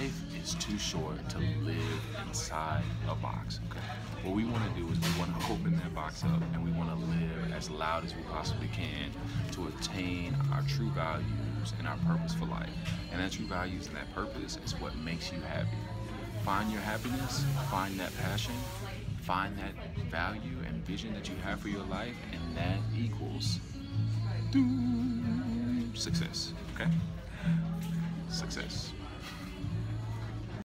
Life is too short to live inside a box, okay? What we want to do is we want to open that box up and we want to live as loud as we possibly can to attain our true values and our purpose for life. And that true values and that purpose is what makes you happy. Find your happiness, find that passion, find that value and vision that you have for your life, and that equals success, okay? Success.